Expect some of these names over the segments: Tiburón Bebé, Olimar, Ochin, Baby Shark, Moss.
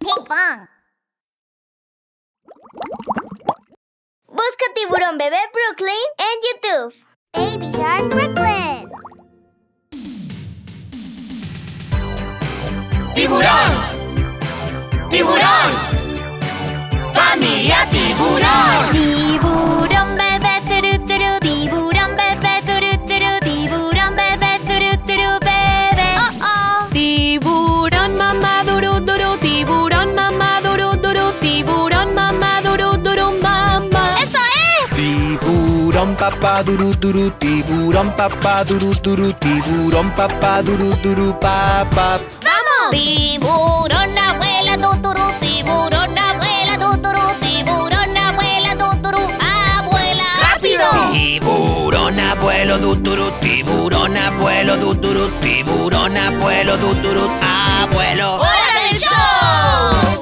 ¡Ping-pong! Busca Tiburón Bebé Brooklyn en YouTube. Baby Shark Brooklyn. ¡Tiburón! ¡Tiburón! ¡Familia Tiburón! ¡Tiburón Bebé turuturú! ¡Tiburón Bebé turuturú! ¡Tiburón Bebé turuturú bebé! ¡Oh, oh! ¡Tiburón mamá duro duro! ¡Tiburón mamá duro duro! ¡Tiburón mamá duro duro mamá! ¡Eso es! ¡Tiburón papá duro duro! ¡Tiburón papá duro duro! ¡Tiburón papá duro duro papá! Tiburón abuela tuturu, tiburón abuela tuturu, tiburón abuela tuturu, abuela rápido. Tiburón abuelo tuturu, tiburón abuelo tuturu, tiburón abuelo tuturu, abuelo. ¡Hora del show!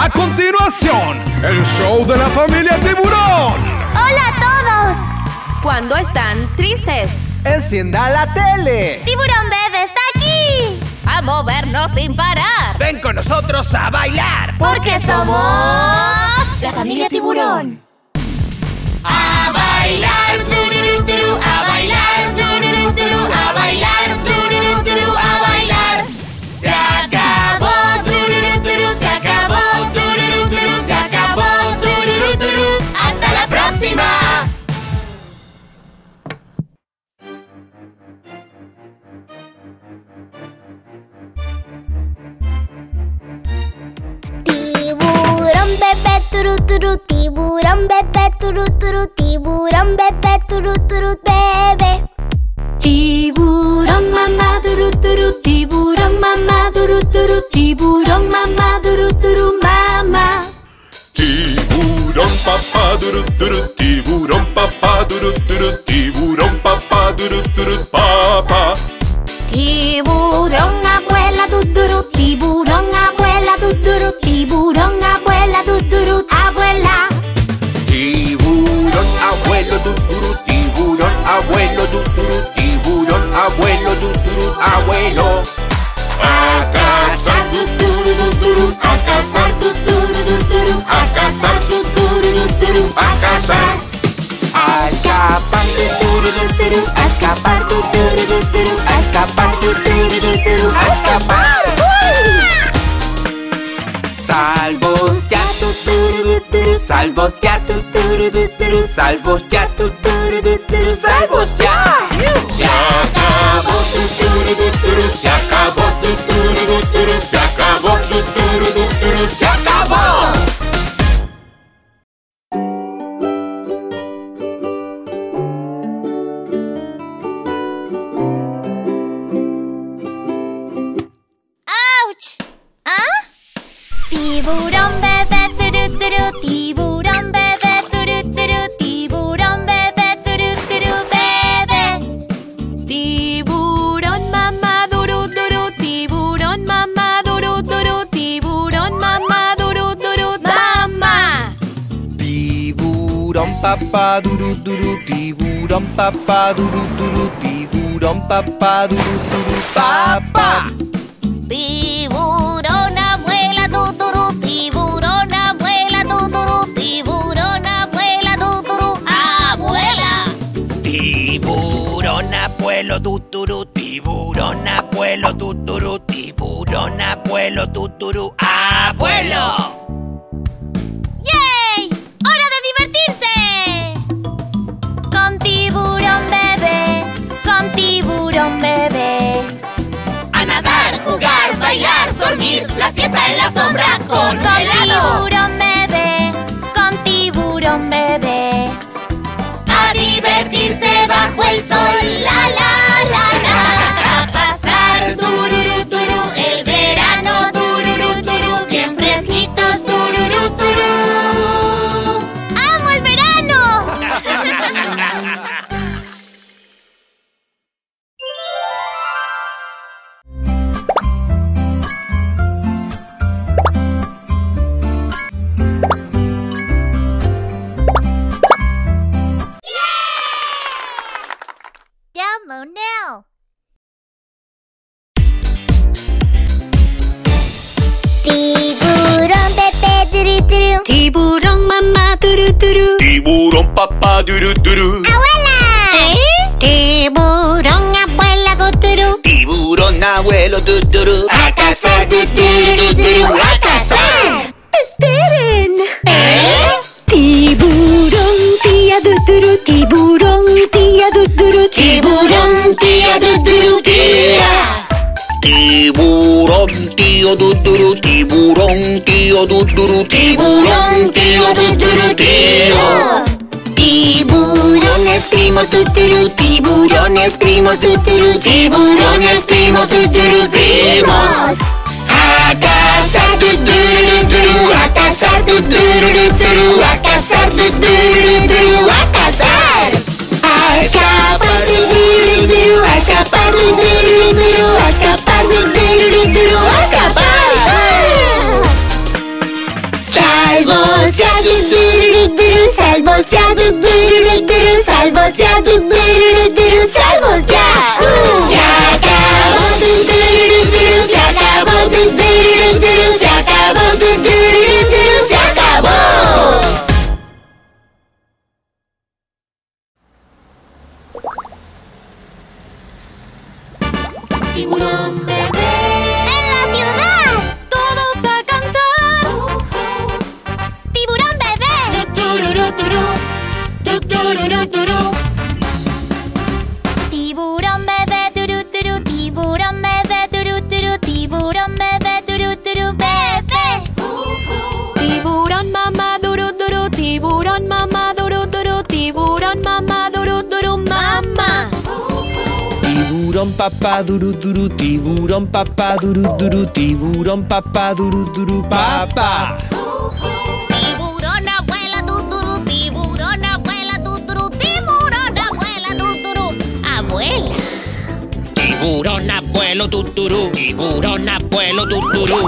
A continuación, el show de la familia Tiburón. Hola a todos. Cuando están tristes, encienda la tele. Tiburón Bebé está aquí. ¡A movernos sin parar! ¡Ven con nosotros a bailar! ¡Porque somos la familia Tiburón! ¡A bailar! Tururu, turu, ¡a bailar! Tururu, turu, ¡a bailar! Tururu, turu, ¡a bailar! ¡Se acabó! Tururu, turu, ¡se acabó! Tururu, turu, ¡se acabó! Tururu, turu. ¡Hasta la próxima! Tiburón bebé turu turu bebé. Tiburón mamá duru duru, tiburón mamá duru duru mamá. Tiburón papá duru duru, tiburón papá duru duru papá. Tiburón abuela duru duru, tiburón abuela duru duru, tiburón abuela duru duru abuela. Abuelo tuturu, tiburón, abuelo tuturu, tiburón, abuelo tuturu, abuelo. A cazar tuturu, tuturu, a cazar tuturu, tuturu, a cazar tuturu, tuturu, a cazar. A escapar tuturu, tuturu, a escapar tuturu, tuturu, a escapar tuturu, tuturu, a escapar. Salvos ya tuturu, tuturu, salvos ya tuturu. Salvos ya, salvos ya. Se acabó, se acabó, se acabó, se acabó. ¡Auch! ¿Ah? Tiburón bebé, turu, turu, tiburón bebé. Tiburón bebé, turu turu bebé. Tiburón mamá duru duru, tiburón mamá duru duru mamá. Tiburón papá duru duru, tiburón papá duru duru, tiburón papá duru duru papá. Tiburón abuela duru duru, tiburón abuela duru duru, tiburón abuela duru duru abuela. Tiburón abuelo tuturu, tiburón abuelo tuturu abuelo. ¡Yay! ¡Hora de divertirse! Con Tiburón Bebé, con Tiburón Bebé. A nadar, jugar, bailar, dormir, la siesta en la sombra con un helado. Tiburón Bebé, con Tiburón Bebé. A divertirse bajo el sol, la la la la. A pasar tururú turú, el verano tururú turú, bien fresquitos tururú. tiburón papá duruturu. ¡Abuela! ¿Sí? Tiburón abuela duruturu. Tiburón abuelo duruturu. A cazar duruturu. A cazar. ¡Esperen! ¿Eh? Tiburón tía duruturu. Tiburón tía duruturu. Tiburón tía duruturu. Tía. Tiburón tío duduru, tiburón tío duduru, tiburón tío duduru, tío. Tiburones primos duduru, tiburones primos duduru, tiburones primos duduru, primos. A cazar duduru duduru, a cazar duduru duduru, a cazar duduru duduru, a cazar. A escapar duduru duduru, a escapar duduru duduru, a escapar. Salvos ya, du-du-du-du-du, salvos ya, du-du-du-du-du, salvos ya. Se acabó, du-du-du-du-du, se acabó, du-du-du-du-du, se acabó, du-du-du-du-du, se acabó. Tiburón bebé. ¡En la ciudad! Todos a cantar. Tiburón bebé. Tiburón bebé, turuturu, tiburón bebé, turuturu, tiburón bebé, turuturu, bebé. Tiburón mamá, turuturu, tiburón mamá, turuturu, tiburón mamá, turuturu, mamá. Tiburón papá, turuturu, tiburón papá, turuturu, tiburón papá, turuturu, papá. Tiburón abuelo tuturú, tiburón abuelo tuturú.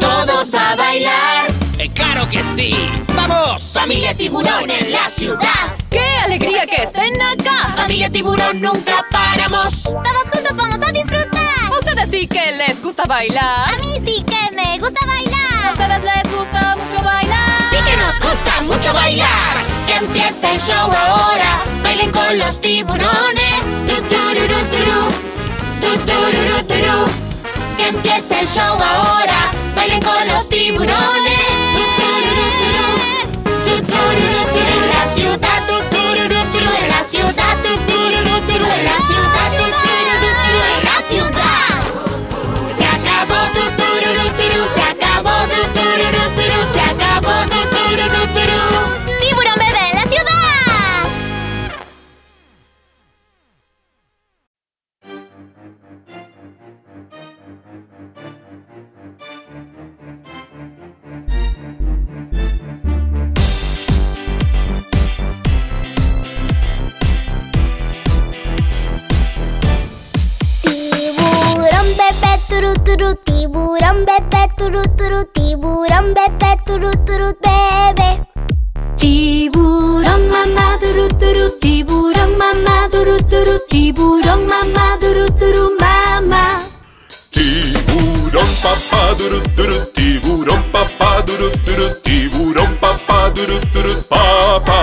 Todos a bailar. Claro que sí. Vamos. Familia tiburón en la ciudad. ¡Qué alegría que estén acá! Familia tiburón nunca paramos. Todos juntos vamos a disfrutar. Ustedes sí que les gusta bailar. A mí sí que me gusta bailar. A ustedes les gusta mucho bailar. Sí que nos gusta mucho bailar. Empieza el show ahora. Bailen con los tiburones. Tutururuturu. Tutururuturu. Que empiece el show ahora. Bailen con los tiburones. Tutururuturu. Tutururuturu en la ciudad. Tutururuturu en la ciudad. Tutururuturu en la ciudad. Tutururuturu en la ciudad. Se acabó tutururuturu. Se acabó tutururuturu. Se acabó tutururuturu. Tiburón bebé en la ciudad. Turuturu, tiburón bebé, turuturu, tiburón bebé, turuturu, bebé. Tiburón mamá, turuturu, tiburón mamá, turuturu, mamá. Tiburón papá, turuturu, tiburón papá, turuturu, papá.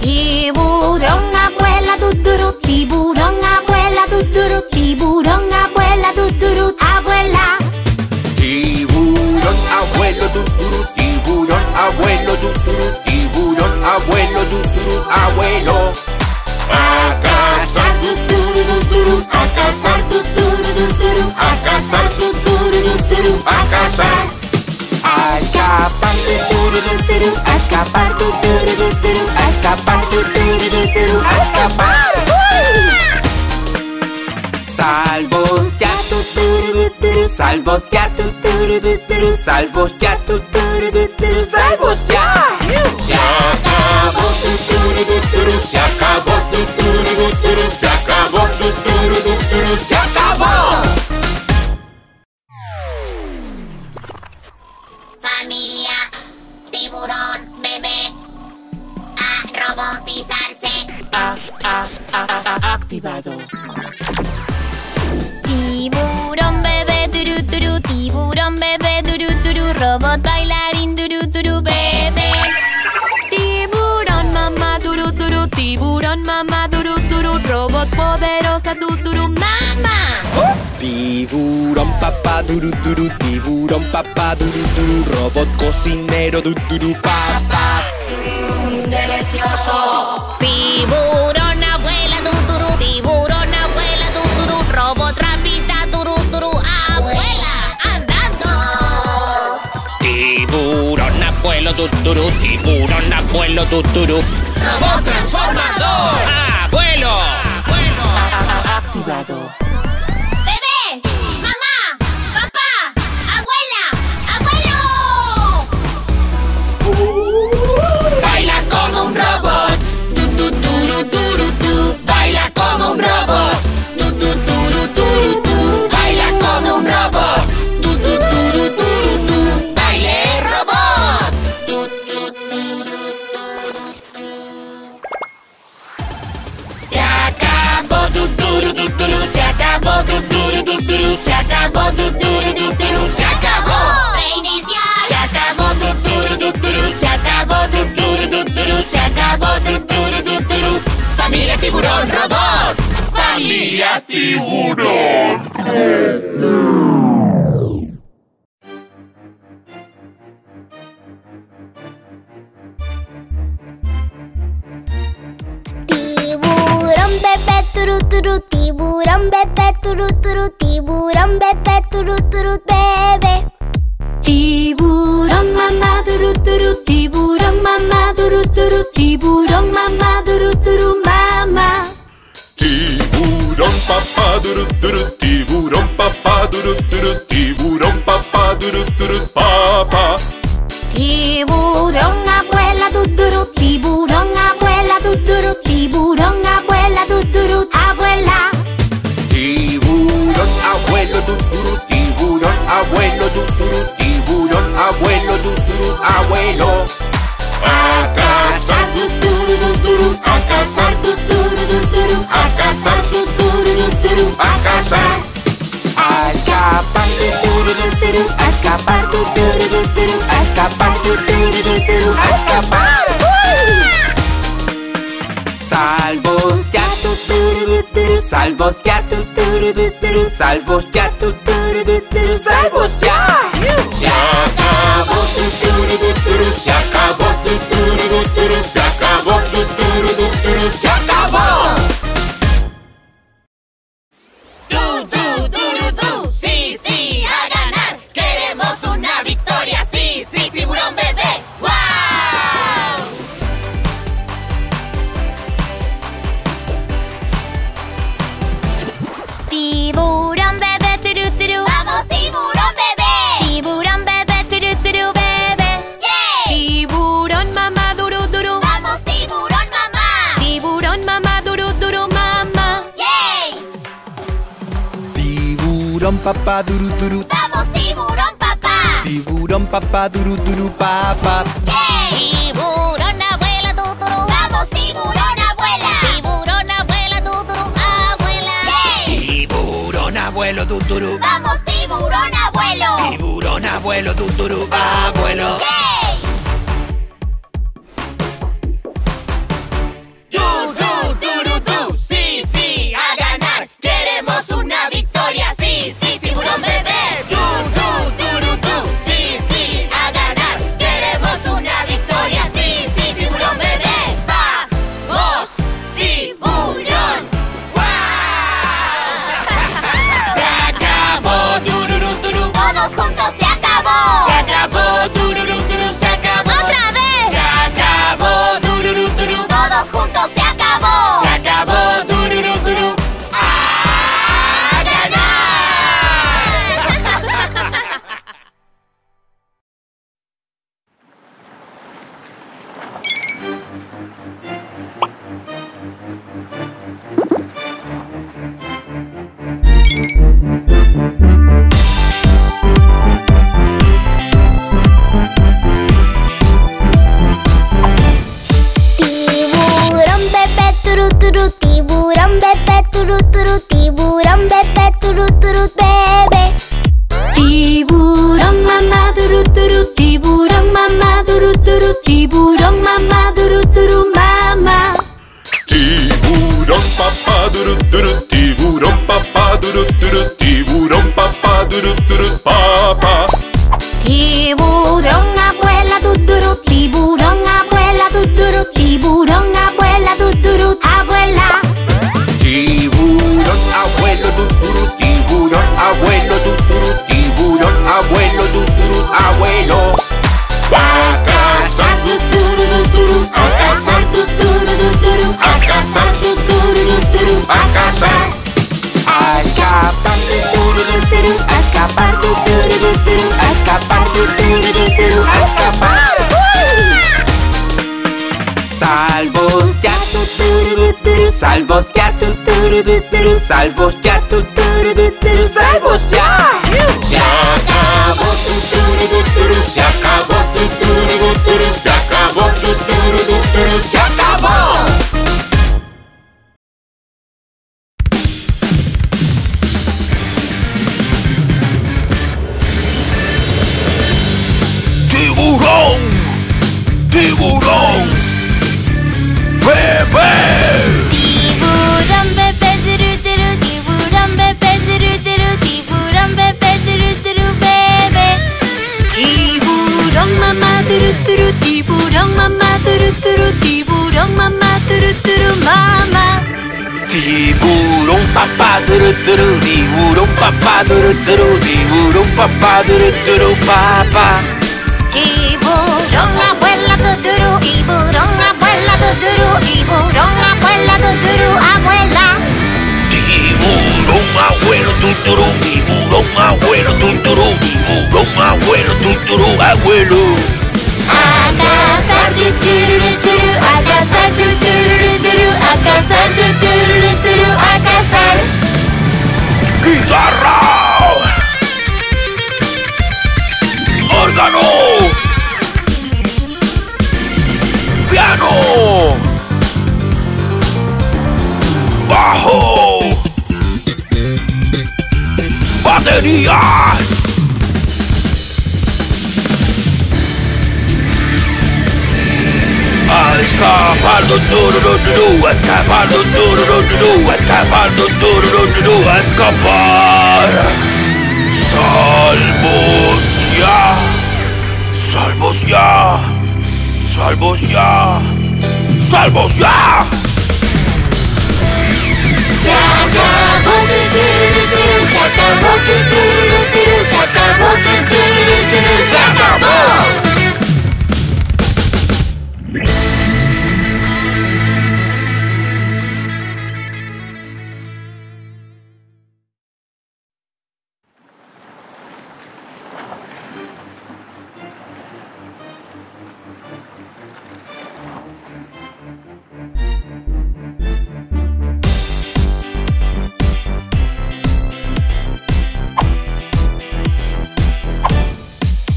Tiburón abuela, turuturu, tiburón abuela, turuturu, tiburón abuela, turuturu. Tiburón, abuelo, tuturu, tiburón, abuelo, tuturu, abuelo. A cazar, tuturu, tuturu, a cazar, tuturu, tuturu, a cazar, tuturu, tuturu, a cazar. A escapar, tuturu, tuturu, a escapar, tuturu, tuturu, a escapar, tuturu, tuturu, a escapar. Salvos ya, tuturu, tuturu, salvos ya, tuturu, tuturu, salvos ya, tuturu. Salvos ya. Se acabó tuturu, se acabó tuturu, se acabó tuturu, se acabó. Familia tiburón bebé a robotizarse. Activado. Tiburón bebé turu turu, tiburón bebé turu turu, robot bailarín turu turu bebé. Tiburón tiburón papá, duruduru, tiburón papá, duruduru, robot cocinero, duruduru, papá. ¡Delicioso! Tiburón abuela, duruduru, tiburón abuela, duruduru, robot rapita, duruduru, abuela, andando. Tiburón abuelo, duruduru, tiburón abuelo, duruduru, robot transformador, abuelo. Activado. Tiburón. Tiburón bebé turu turu, tiburón bebé turu turu, tiburón bebé turu turu bebé. Tiburón mamá turu turu, tiburón mamá turu turu, tiburón mamá turu turu mamá. Tiburón papá duru duru, tiburón papá duru duru, tiburón papá duru duru papá. Tiburón abuela duru, tiburón abuela duru, tiburón abuela duru, abuela. Tiburón abuelo duru, tiburón abuelo duru, tiburón abuelo duru, abuelo. A cazar duru duru, a cazar duru, a cazar duru. A cazar, a escapar, tururuturu, a escapar, tururuturu, a escapar, tururuturu, a escapar. Salvos ya, tururuturu, salvos ya, tururuturu, salvos ya, tururuturu, salvos ya. Se acabó, tururuturu, se acabó, tururuturu, se acabó, tururuturu, se acabó. Papá duru duru, vamos tiburón papá duru duru papá. Hey, tiburón abuela duru duru, vamos tiburón abuela duru duru abuela. Hey, tiburón abuelo duru duru, vamos tiburón abuelo duru duru abuelo. Hey. quiero escapar. Sal bosquear. Se acabó. Tiburón bebé. Tiburón mamá, Tiburón papá, Tiburón abuelo, A cazar. Guitarra, órgano, piano, bajo, batería. Escapar. Salvos ya. Se acabó.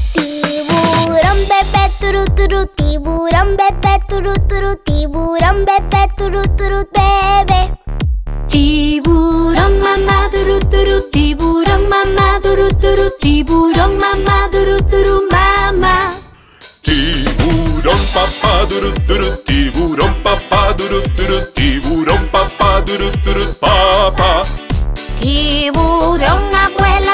Tiburón bebé. Tiburón mamá. Tiburón papá. Tiburón abuela.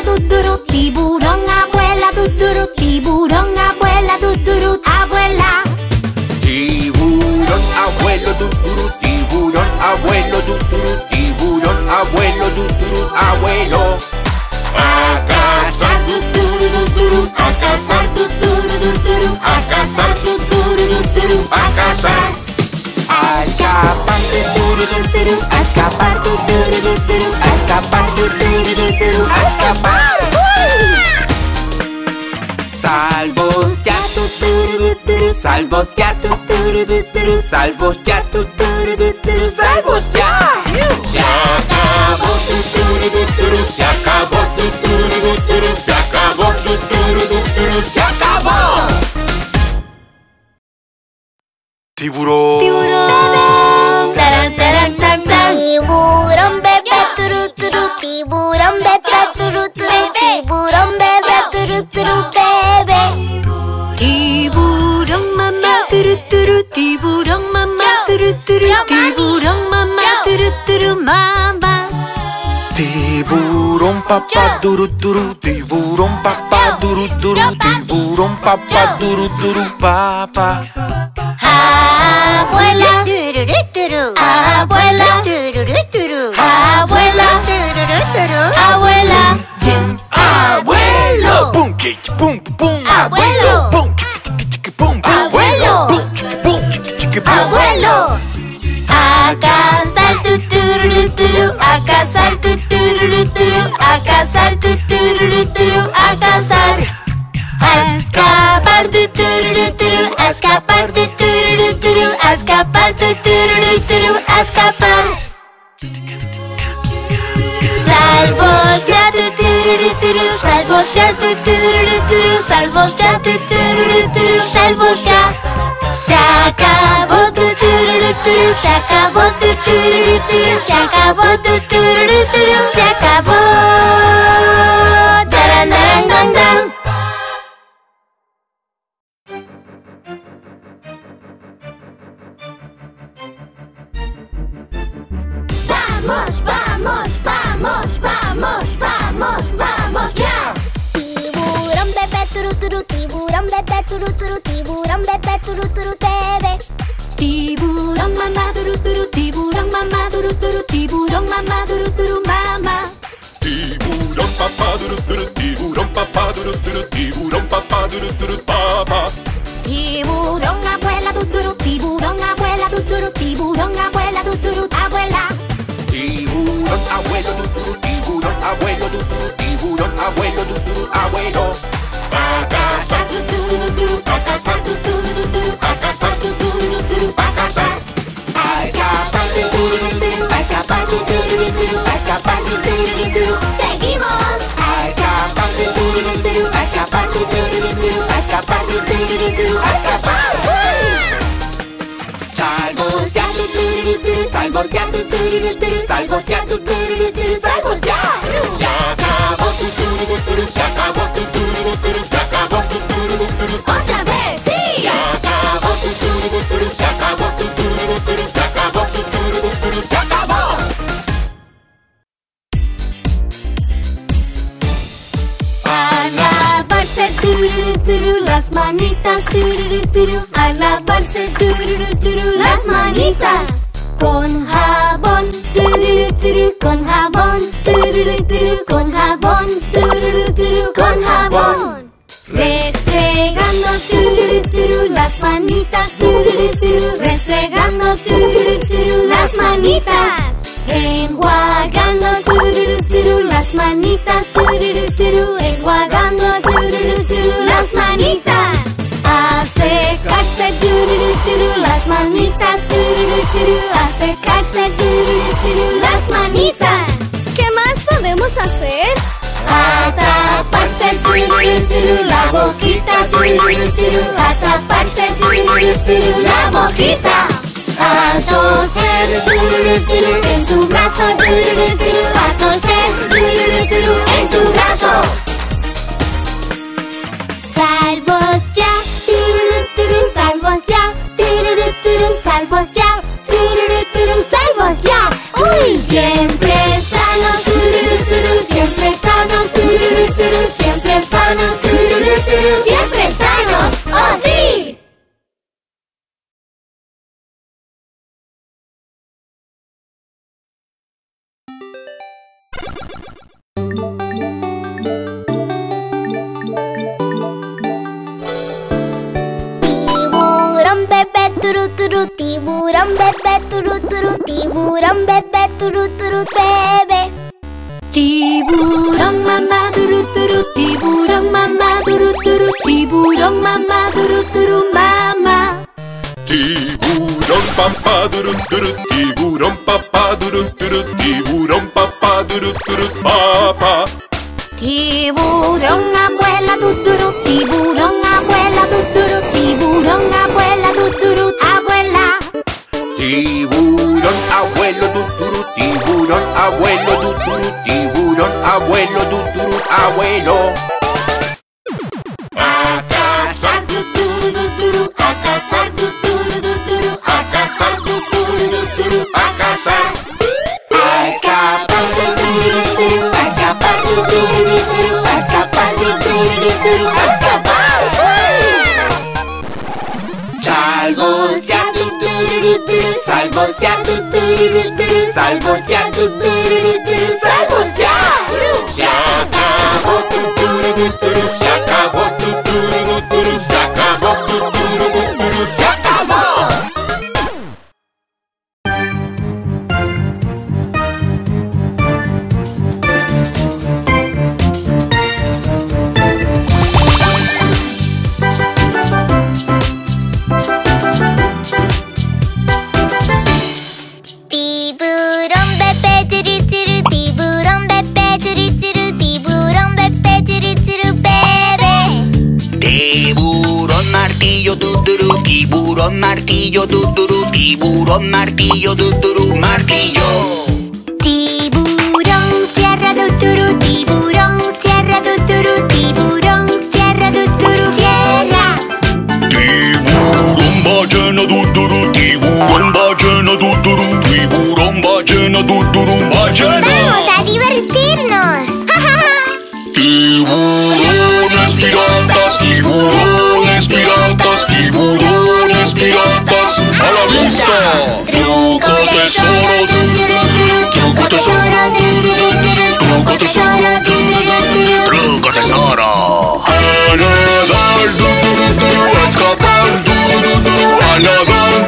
Tiburón abuelo. A cazar. Escapar. Salvos ya. Se acabó. Tiburón. Tiburón mamá. Tiburón papá. Abuela. Abuelo. A cazar. Escapar. a escapar, tu tururu turu, a escapar, tu tururu turu, a escapar. Salvos ya tu tururu turu, salvos ya tu tururu turu, salvos ya tu tururu turu, salvos ya. Se acabó tu tururu turu, se acabó tu tururu turu, se acabó tu tururu turu, se acabó. Darandarandandam. Vamos, vamos, vamos, vamos, vamos, vamos ya. Tiburón bebé turu turu, tiburón bebé turu turu, tiburón bebé turu turu bebé. Tiburón mamá turu turu, tiburón mamá turu turu, tiburón mamá turu turu mamá. Tiburón papá turu turu, tiburón papá turu turu, tiburón papá turu turu papá. Tiburón abuela turu turu, tiburón abuela turu turu, tiburón abuela turu turu abuela. Tiburón abuelo tuturu, tiburón abuelo tuturu, tiburón abuelo tuturu abuelo. Pacasa tuturu tuturu, pacasa tuturu tuturu, pacasa tuturu tuturu, pacasa. A escapar tuturu tuturu, a escapar tuturu tuturu, a escapar tuturu tuturu. Seguimos. A escapar tuturu tuturu, a escapar tuturu tuturu, a escapar tuturu tuturu, a escapar. Salvos ya tuturu tuturu, salvos ya tuturu tuturu. Salvos ya, tu turu turu, salvos ya. Se acabó tu turu turu, se acabó tu turu turu, se acabó tu turu turu. Otra vez, sí. Se acabó tu turu turu, se acabó tu turu turu, se acabó tu turu turu, se acabó. A lavarse turu turu, las manitas turu turu, a lavarse turu turu, las manitas. Con jabón, tururu turu, con jabón, tururu turu, con jabón, tururu turu, con jabón. Restregando tururu turu, las manitas, tururu turu, restregando tururu turu, las manitas. Enjuagando tururu turu, las manitas, tururu turu, enjuagando tururu turu, las manitas. A secarse tururu turu, las manitas, tururu turu, a secarse tururu turu, las manitas. ¿Qué más podemos hacer? A taparse tururu turu, la boquita, tururu turu, a taparse tururu turu, la boquita. A toser tururu turu, en tu brazo, tururu turu, a toser tururu turu, en tu brazo. Salvos ya. Salvos ya, tururu turu, salvos ya, tururu turu, salvos ya. Uy, siempre sanos, tururu turu, siempre sanos, tururu turu, siempre sanos. ¡Oh sí! Tiburón bebé turu turu, tiburón bebé turu turu bebé. Tiburón mamá turu turu, tiburón mamá turu turu, tiburón mamá turu turu mamá. Tiburón papá turu turu, tiburón papá turu turu, tiburón papá turu turu papá. Tiburón abuela turu turu, tiburón abuela turu turu, tiburón abuela turu turu abuela. Tiburón abuelo tuturu, tiburón abuelo tuturu, tiburón abuelo tuturu abuelo. A cazar tuturu tuturu, a cazar tuturu tuturu, a cazar tuturu tuturu, a cazar. A escapar tuturu tuturu, a escapar tuturu tuturu, a escapar tuturu tuturu, a escapar. Salvos ya. Salvos ya, tuturu turu, salvos ya, tuturu turu, salvos ya. Se acabó tuturu turu, se acabó tuturu turu, se acabó tuturu turu, se acabó. martillo, tuturú. Tiburón martillo, tuturú. Tiburón martillo, tuturú. Martillo. Tiburón cierra, tuturú. Tiburón cierra, tuturú. Tiburón cierra, tuturú. Cierra. Tiburón ballena, tuturú. Tiburón ballena, tuturú. Tiburón ballena, tuturú. Ballena. Vamos a divertirnos. Tiburones piratas, tiburones piratas, tiburones piratas, a la vista. Truco tesoro, truco tesoro, truco tesoro, truco tesoro. A nadar, a escapar, a nadar, a escapar.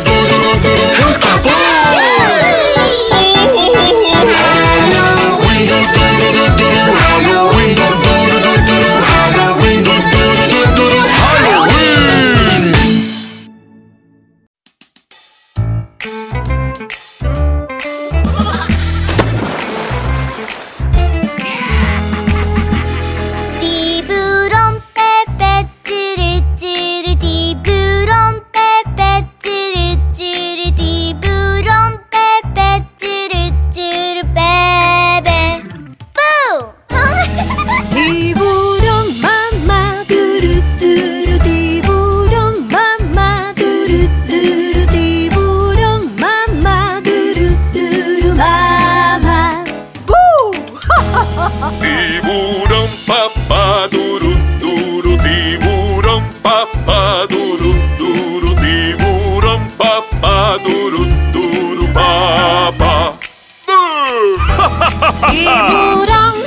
Halloween,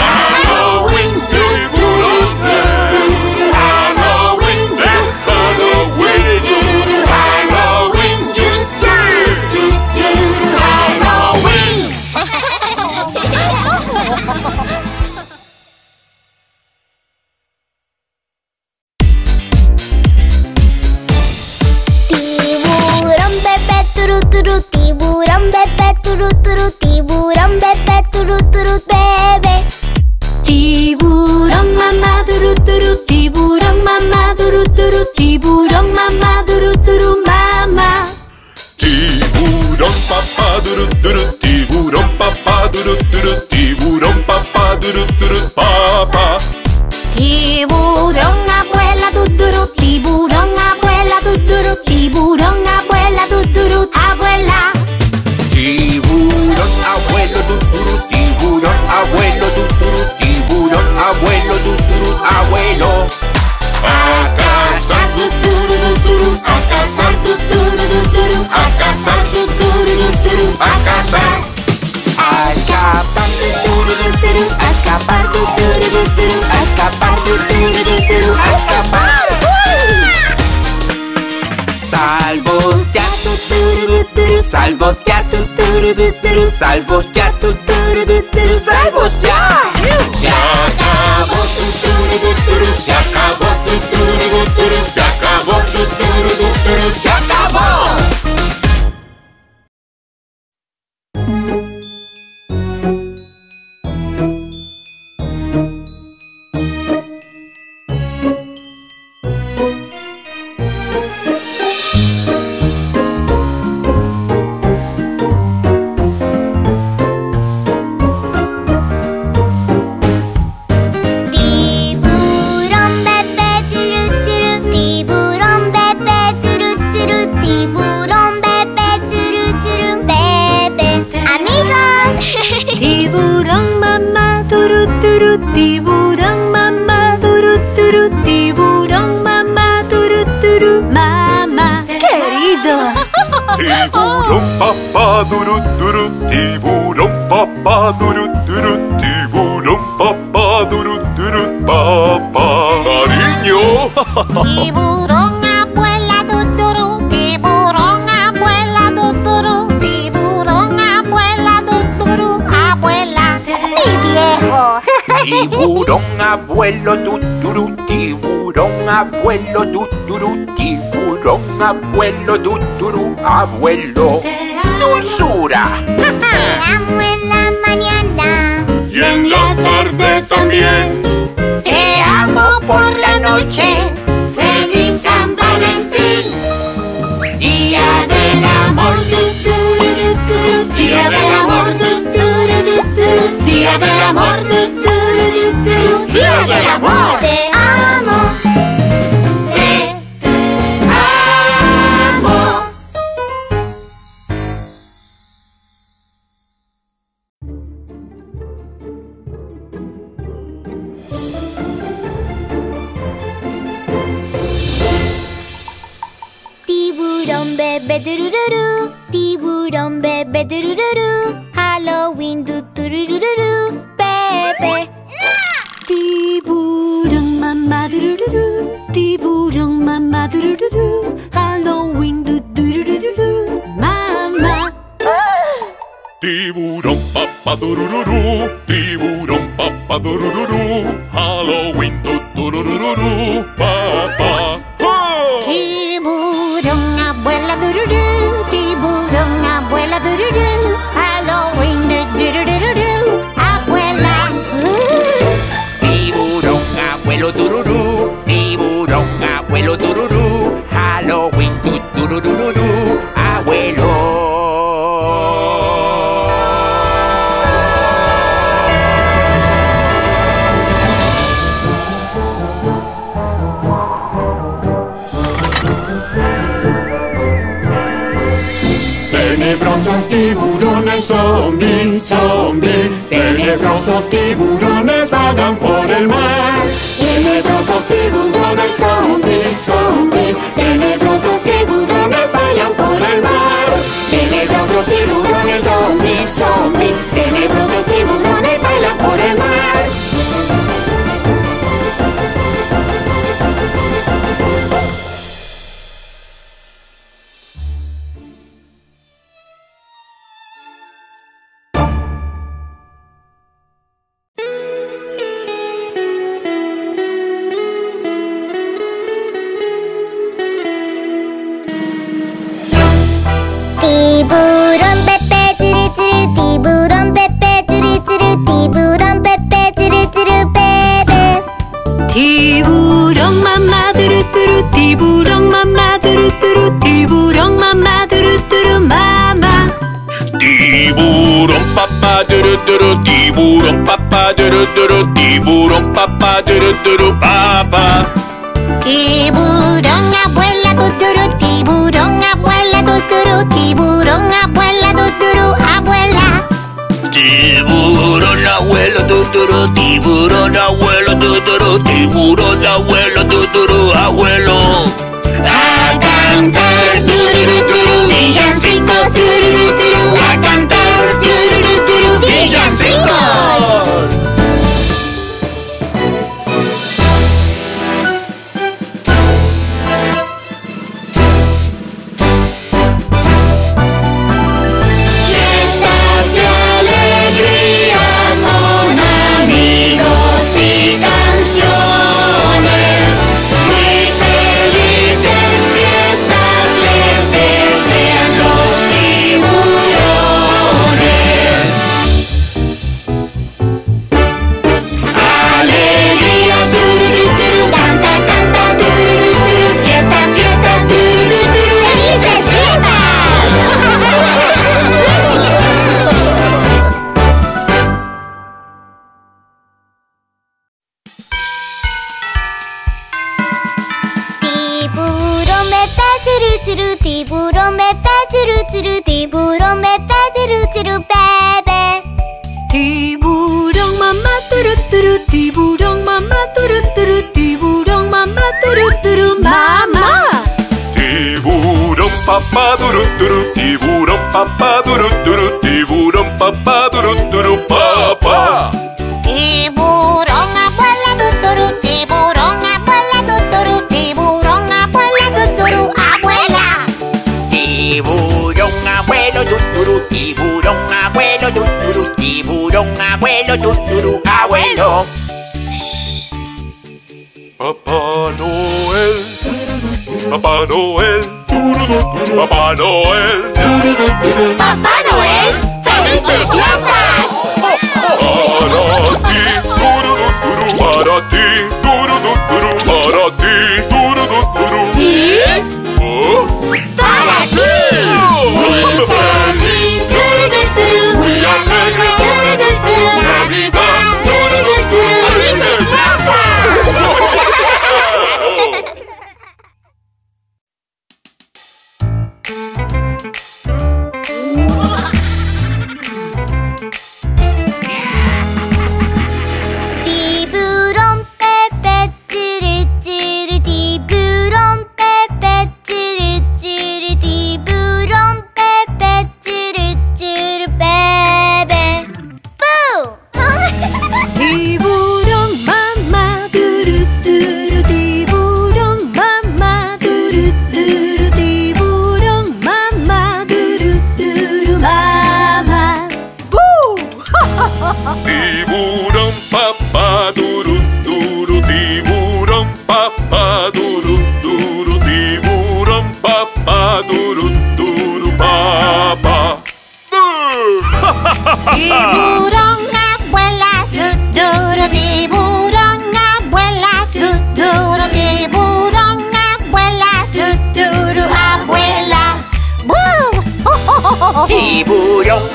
Halloween. Tiburón, abuela, tuturu, Tiburón abuelo, tuturu, abuelo. ¡Dulzura! Te amo en la mañana y en la tarde también. Te amo por la noche. ¡Feliz San Valentín! Día del amor, tuturu, tuturu. Día del amor, tuturu, tuturu. Día del amor, tuturu, tuturu. Día del amor. Te amo. Tiburón bebé, turururu. Halloween, turururu. Bebé. Tiburón mamá, turururu. Halloween, turururu. Mamá. Tiburón papá, turururu. Halloween, turururu. Papá. Tiburón abuela, dururú. Halloween, dururú. Abuela. Tiburón abuelo, dururú. Tiburón abuelo, dururú. Halloween, dururú. Abuelo. Tenebrosos tiburones, zombi. Tenebrosos tiburones vagan por el mar. Tenebrosos tiburones, zombi. Tenebrosos tiburones vagan por el mar. Tenebrosos tiburones, zombi. Tenebrosos tiburones vagan por el mar. Tiburón papá, turuturu, papá. Tiburón abuela, tuturu. Tiburón abuela, tuturu. Tiburón abuela, tuturu. Abuela. Tiburón abuelo, tuturu. Tiburón abuelo, tuturu. Tiburón abuelo, tuturu. Abuelo. A cantar, tururu, turu. Villancico, tururu, turu. A cantar, tururu, turu. Villancico. Tiburón abuelo, tuturu, tiburón abuelo, tuturu, tiburón. tiburón abuelo, tururú abuelo. Shh. Papá Noel, Papá Noel, Papá Noel, Papá Noel, felices fiestas. Para ti, para ti, para ti. ¿Y? Para ti. Tiburón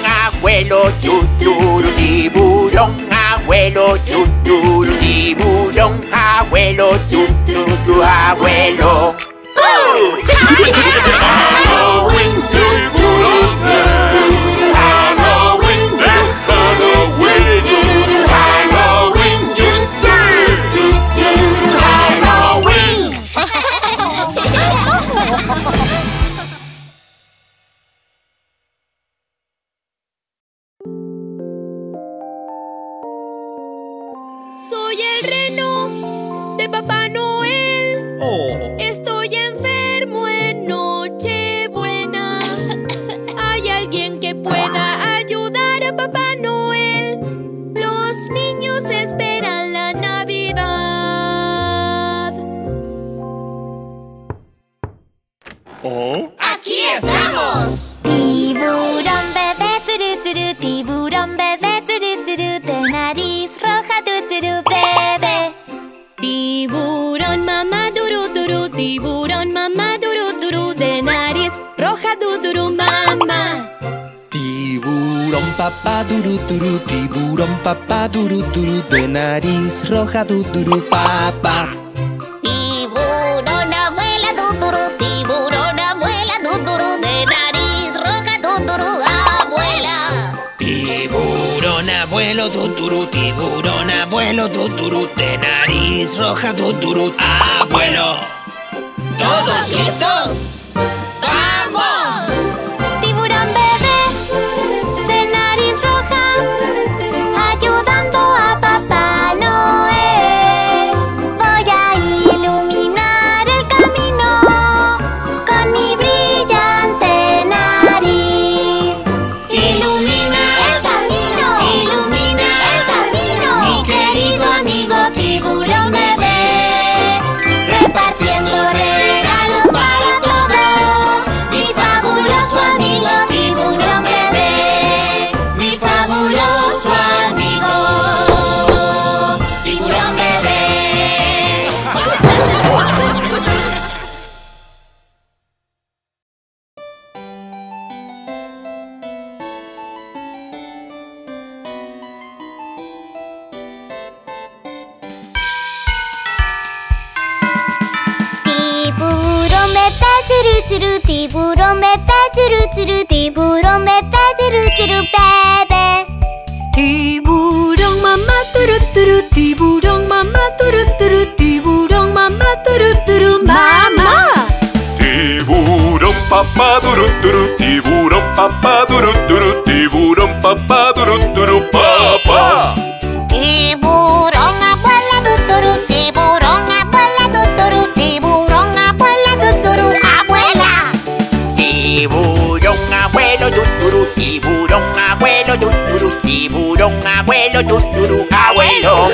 abuelo, tuturu, tiburón abuelo, tuturu, tiburón abuelo, tuturu, abuelo. Halloween, tiburón, tuturu, Halloween, Halloween, tuturu, Halloween, tuturu, Halloween. Soy el reno de Papá Noel. Oh. Estoy enfermo en Nochebuena. ¿Hay alguien que pueda ayudar a Papá Noel? Los niños esperan la Navidad. Oh. ¡Aquí estamos! Tiburón bebé, turu, turu, tiburón bebé, turu, turu, de nariz roja, turu, bebé. Tiburón mamá, turu, turu, tiburón mamá, turu, turu, de nariz roja, turu, mamá. Tiburón papá, turu, turu, tiburón papá, turu, turu, de nariz roja, turu, papá. Tiburón abuela, turu, tiburón abuela, turu, de nariz roja, turu, abuela. Tiburón abuelo, tuturu, tiburón abuelo, tuturu, de nariz roja, tuturu, abuelo. ¿Todos listos? ¡Vamos! Tiburón bebé, de nariz roja, ayudando a Papá Noel. Voy a iluminar el camino con mi brillante nariz. Ilumina el camino, ilumina el camino, mi querido amigo tiburón bebé, repartiendo regalos para todos, mi fabuloso amigo tiburón bebé, mi fabuloso amigo tiburón bebé. Tiburón bebé, churu churu, tiburón bebé, churu churu, tiburón bebé, churu churu, bebé. Tiburón mamá, turu turu, tiburón mamá, turu turu, mamá. Tiburón papá, turu turu, tiburón papá, turu turu, tiburón papá, turu turu, papá. Tiburón abuela, turu turu, tiburón abuela, turu turu, tiburón abuela, turu turu, abuela. Tiburón abuelo, turu turu, tiburón abuelo, abuelo, tuturu, tiburón, abuelo, tuturu, abuelo.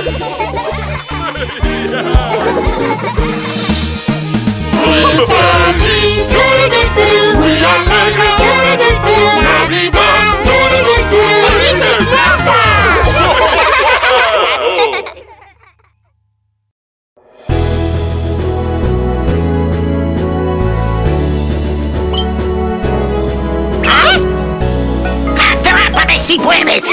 Si mueves.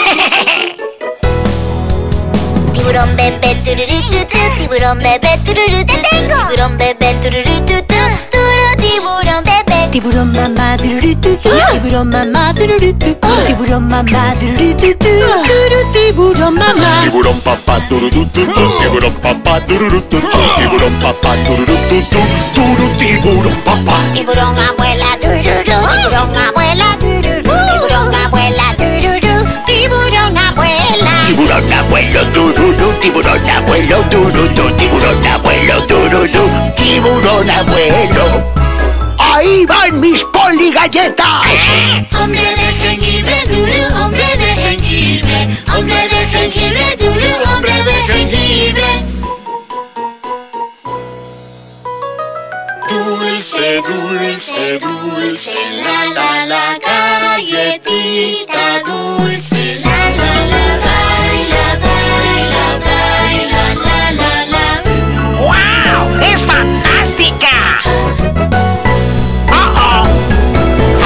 Tiburón bebé, tururú, tutú. Tiburón bebé, tururú, tutú. Te tengo. Tiburón bebé, tururú, tutú. Turú, tiburón bebé. Tiburón mamá, tururú, tutú. Tiburón mamá, tururú, tutú. Tiburón mamá, tururú, tutú. Turú, tiburón mamá. Tiburón papá, tururú, tutú. Tiburón papá, tururú, tutú. Tiburón papá, tururú, tutú. Turú, tiburón papá. Tiburón abuela, tururú. Tiburón abuela, tururú. Tiburón abuela, tururú. Tiburón abuela. Tiburón abuelo, tururú. Tiburón abuelo, tururú. Tiburón abuelo, tururú. Tiburón abuelo. Ahí van mis poligalletas. Hombre de jengibre duro, hombre de jengibre. Hombre de jengibre duro, hombre de jengibre. Dulce, dulce, dulce, la la la galletita dulce, la la la baila, baila, baila, la la la. ¡Wow! ¡Es fantástica! ¡Oh, oh!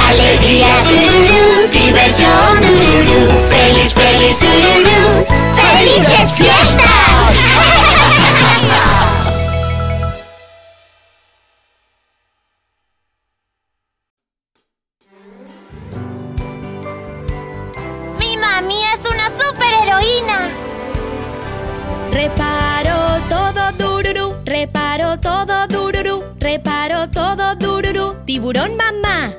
Alegría, tururú, diversión, tururú, feliz, feliz, tururú, felices fiestas. Reparó todo dururú, tiburón mamá.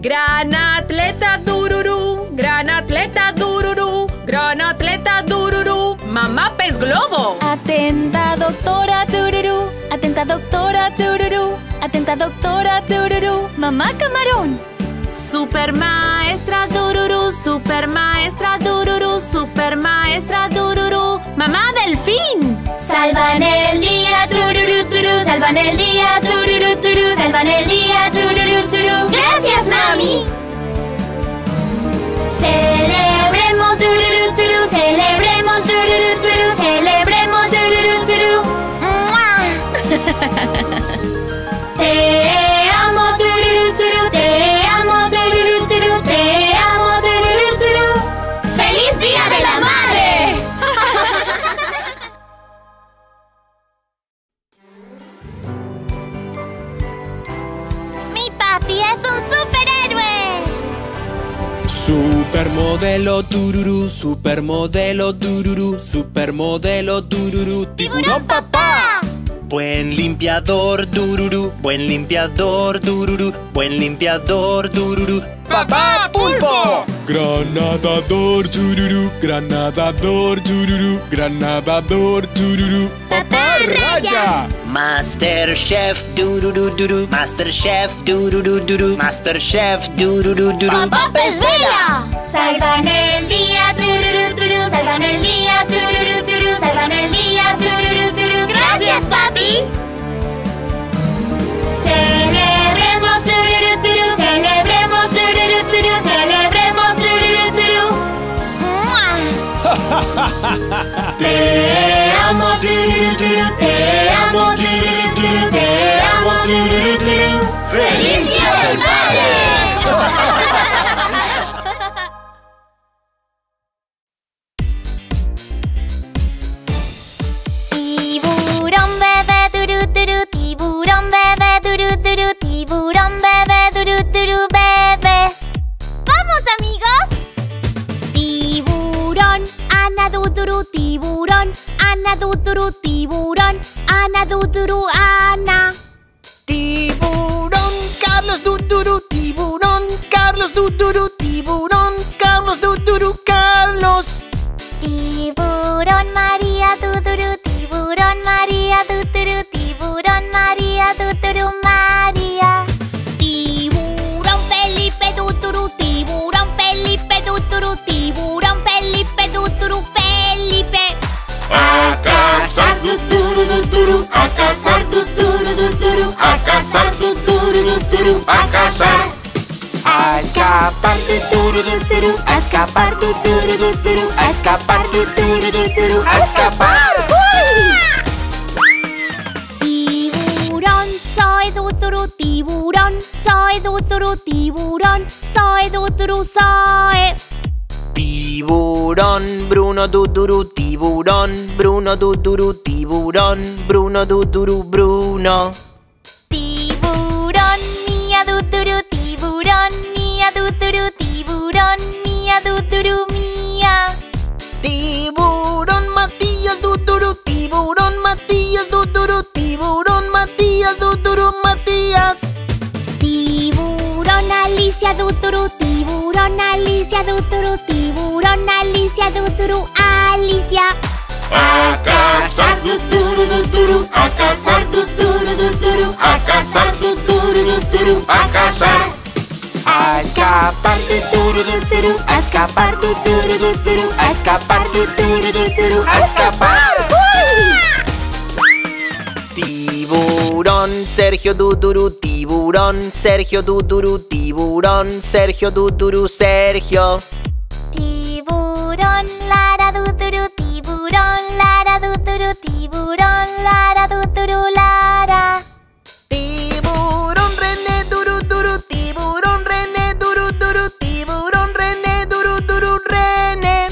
Gran atleta dururú, gran atleta dururú, gran atleta dururú, mamá pez globo. Atenta doctora dururú, atenta doctora dururú, atenta doctora dururú, mamá camarón. Super maestra dururú, super maestra dururú, super maestra dururú, mamá delfín. Salvan el día, tururú, tururú. Salvan el día, tururú, tururú. Salvan el día, tururú, tururú. Gracias, mami. Celebremos, tururú, tururú. Celebremos, tururú, tururú. Celebremos, tururú, tururú. Te amo, tururú, tururú. Te amo, tururú, tururú. Te amo, tururú, tururú. ¡Feliz Día de la Madre! ¡Papi es un superhéroe! Supermodelo tururú, supermodelo tururú, supermodelo tururú, tiburón papá. Buen limpiador tururú, papá pulpo. Granadador tururú, papá raya. Master chef dururú duru, master chef dururú duru, master chef dururú duru, papá pez vela. Salvan el día tururú duru, salvan el día tururú duru, salvan el día tururú duru. Gracias, papi. Celebremos tururú duru, celebremos tururú duru, celebremos tururú duru. Te amo tururú duru, te amo tururú duru, te amo tururú duru. ¡Feliz Día del Padre! Tiburón bebé, tururú bebé. ¡Vamos, amigos! Tiburón, ana duduru, tiburón, ana duduru, tiburón, ana duduru, ana. Tiburón, Carlos duduru, tiburón, Carlos duduru, tiburón, Carlos duduru, Carlos. Tiburón María duduru, tiburón María duduru, tiburón María duduru, María. Tiburón Felipe duduru, tiburón Felipe duduru, tiburón. turuturú, a cazar. A escapar, turuturú, a escapar, turuturú, a escapar, turuturú, a escapar. Tiburón, soy tuturú, tiburón, soy tuturú, tiburón, soy tuturú, soy. Tiburón, Bruno, tuturú, tiburón, Bruno, tuturú, tiburón, Bruno, tuturú, Bruno. Tuturú mía. Tiburón Matías, tuturú, tiburón Matías, tuturú, tiburón Matías, tuturú Matías. Tiburón Alicia, tuturú, tiburón Alicia, tuturú, tiburón Alicia, tuturú, Alicia. A cazar, tuturú, a cazar, tuturú, a cazar, tuturú, a cazar. A escapar, tuturú, a escapar, tuturú, a escapar, tuturú, a escapar. Tiburón Sergio, tuturú, tiburón Sergio, tuturú, tiburón Sergio, tuturú, Sergio. Tiburón Lara, tuturú, tiburón Lara, tuturú, tiburón Lara, tuturú, Lara. Tiburón René, tuturú, tiburón René, tuturú, tiburón René, tuturú, René.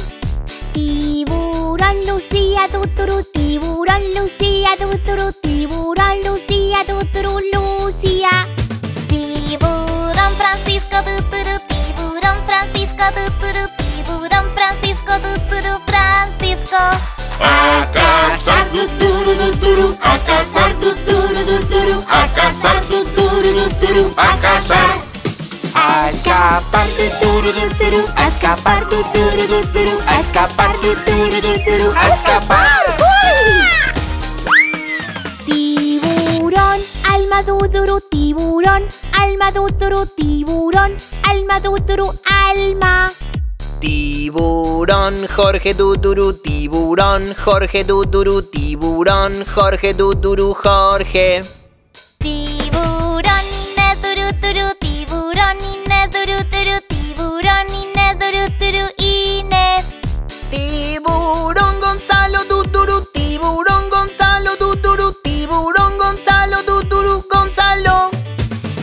Tiburón Lucía, tuturú, tiburón Lucía, tuturú, tiburón Lucía, tuturú, Lucía. Tiburón Francisco, tuturú, tiburón Francisco, tuturú, tiburón Francisco, tuturú, Francisco. A cazar, tuturú, a cazar, tuturú, a cazar, tuturú, a cazar. A escapar, tuturú, a escapar, tuturú, a escapar, tuturú, a escapar. Tiburón, alma, tiburón, alma, tiburón, alma, alma. Tiburón Jorge, tuturú, tiburón Jorge, tuturú, tiburón Jorge, tuturú, Jorge. Tiburón Inés, tuturú, tiburón Inés, tuturú, Inés. Tiburón Gonzalo, tuturú, tiburón Gonzalo, tuturú, tiburón Gonzalo, tuturú, Gonzalo.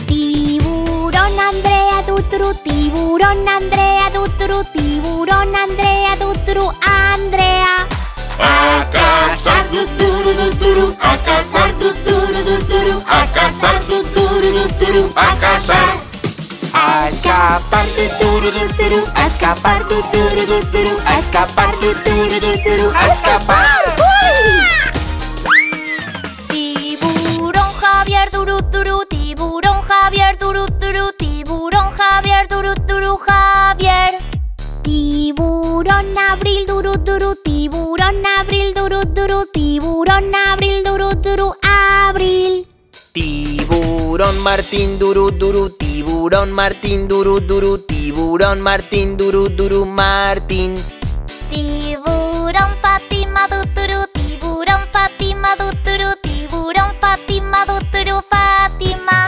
Tiburón Andrea, tuturú, tiburón Andrea, tuturú, tiburón Andrea, tuturú, Andrea. A cazar, tuturú, a cazar, tuturú, a cazar, tuturú, a cazar. A escapar, tuturú, a escapar, tuturú, a escapar, tuturú, a escapar. Tiburón Javier, tuturú, tiburón Javier, tuturú, tiburón Javier, tuturú, Javier. Tiburón Abril, tuturú, tiburón Abril, tuturú, tiburón Abril, tuturú, Abril. Tiburón Martín, tuturú, tiburón Martín, tuturú, tiburón Martín, tuturú, Martín. Tiburón Fátima, tuturú, tiburón Fátima, tuturú, tiburón Fátima, tuturú, Fátima.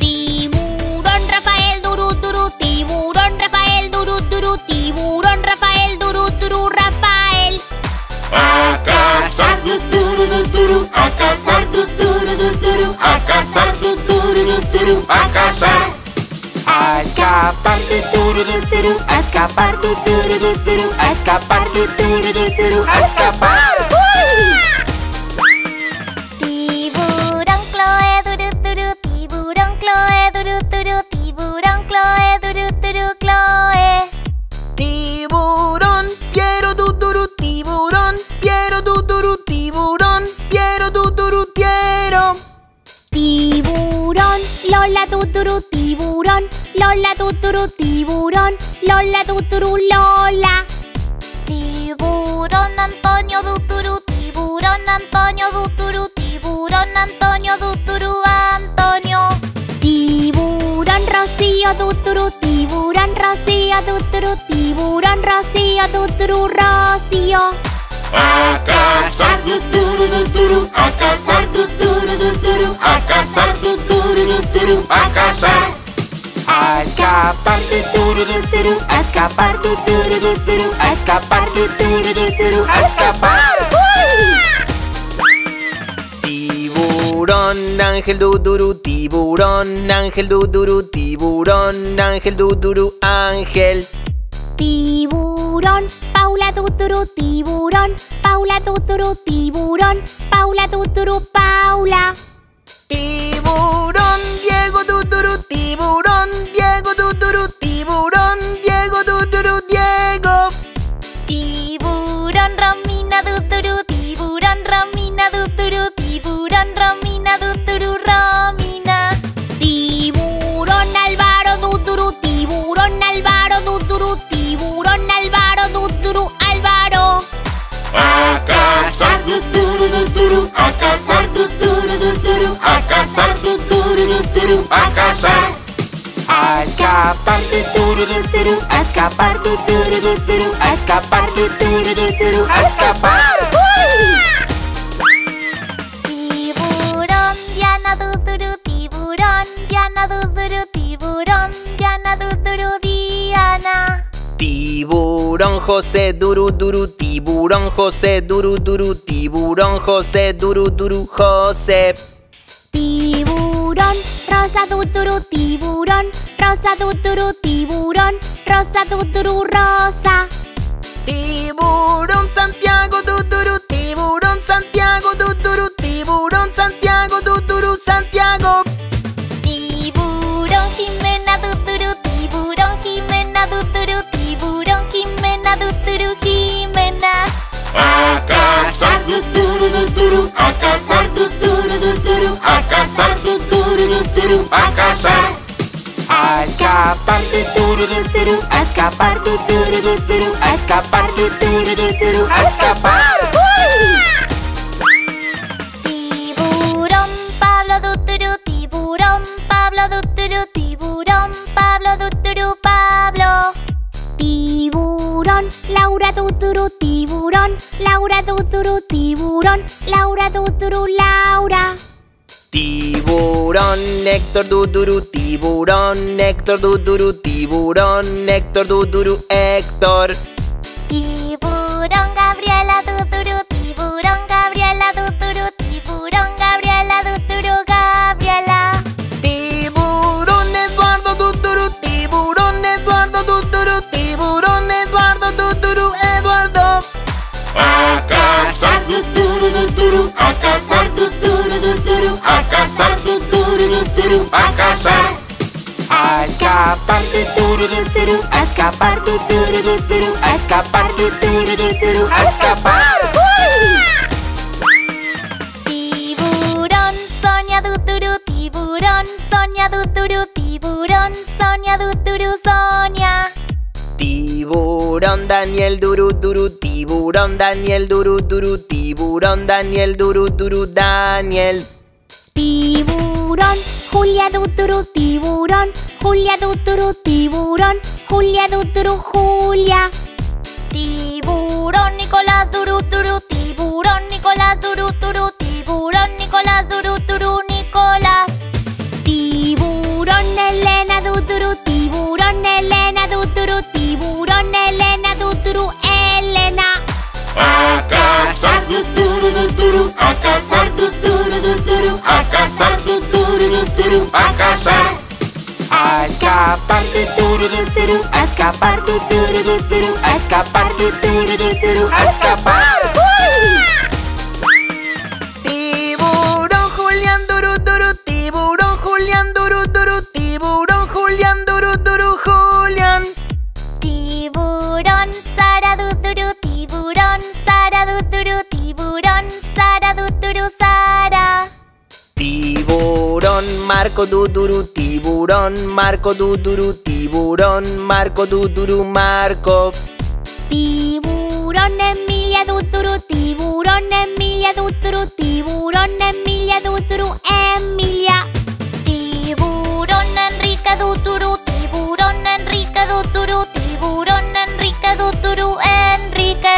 Tiburón Rafael, tuturú, tiburón Rafael, tuturú, tiburón Rafael, tuturú, Rafael. A cazar, tuturú, a cazar, tuturú, a cazar, tuturú, a cazar. A escapar, tuturú, a escapar, tuturú, a escapar, tuturú, a escapar. Tiburón Chloe, tuturú, tiburón Chloe, tuturú, tiburón Chloe, tuturú, Chloe. Tiburón Piero, tiburón Piero, tiburón Piero, Piero. Tiburón Lola, tiburón Lola, tiburón Lola, Lola. Tiburón Antonio, tiburón Antonio, tiburón Antonio, Antonio. Tiburón Rocío, tiburón Rocío, tiburón Rocío, Rocío. A cazar, du turu du turu, a cazar, du turu du turu, a cazar, du turu du turu, a cazar. A escapar, du turu du turu, a escapar, du turu du turu, a escapar, du turu du turu, a escapar. Tiburón ángel duduru, tiburón ángel duduru, tiburón ángel duduru, ángel. Tiburón, Paula tuturu, tiburón, Paula tuturu, tiburón, Paula tuturu, Paula. Tiburón, Diego tuturu, tiburón, Diego tuturu, Diego. Tiburón, Romina tuturu, tiburón, Romina tuturu, tiburón, Romina tuturu, Romina. Tiburón, Álvaro tuturu, tiburón, Álvaro tuturu, tiburón, Álvaro tuturu, Álvaro. A cazar tuturu tuturu, a cazar tuturu tuturu, a cazar tuturu tuturu, a cazar. A escapar tuturu tuturu, a escapar tuturu tuturu, a escapar tuturu tuturu, a escapar. Tiburón Diana tuturu, tiburón Diana tuturu, tiburón Diana tuturu, Diana. Tiburón José duru duru, tiburón José duru duru, tiburón José duru duru, José. Tiburón Rosa tuturu, tiburón Rosa tuturu, Rosa. Tiburón Santiago tuturu, tiburón Santiago. Tiburón Jimena tuturu, tiburón Jimena tuturu, tiburón Jimena tuturu, Jimena. A cazar tuturu tuturu, a cazar tuturu tuturu, a cazar tuturu tuturu, a cazar. A escapar tuturu tuturu, a escapar tuturu tuturu, a escapar tuturu tuturu, a escapar. Tiburón Pablo tuturu, tiburón Pablo tuturu, tiburón Pablo tuturu, Pablo. Tiburón Laura tuturu, tiburón Laura tuturu, tiburón Laura tuturu, Laura. Tiburón Héctor duduru, tiburón Héctor duduru, Héctor. Tiburón Gabriela tuturu, tiburón Gabriela tuturu, Gabriela. Tiburón Eduardo tuturu, tiburón Eduardo tuturu, Eduardo. A cazar tuturu tuturu, a cazar tuturu tuturu, a cazar tuturu tuturu, a cazar. A escapar tuturu tuturu, a escapar tuturu tuturu, a escapar tuturu tuturu, a escapar. Tiburón Sonia tuturu, Sonia. Tiburón Daniel duru duru, tiburón Daniel duru duru, tiburón Daniel duru duru, Daniel. Tiburón Julia tuturu, tiburón Julia tuturu, tiburón Julia tuturu, Julia. Tiburón Nicolás duru duru, tiburón Nicolás duru duru, tiburón Nicolás duru duru, Nicolás. Elena tuturu, tiburón Elena tuturu, Elena. A cazar tuturu tuturu, a cazar tuturu tuturu, a cazar tuturu tuturu, a cazar. A escapar tuturu tuturu, a escapar tuturu tuturu, a escapar tuturu tuturu, a escapar. Tiburón Julián duru duru, tiburón Julián duru duru, tiburón Julián duru duru, Julián. Tiburón Sara duturu, tiburón Sara duturu, Sara. Tiburón Marco duduru, tiburón Marco duduru, tiburón Marco duduru, Marco. Tiburón Emilia duturu, tiburón Emilia duturu, Emilia. Tiburón Enrique duturu, Enrique.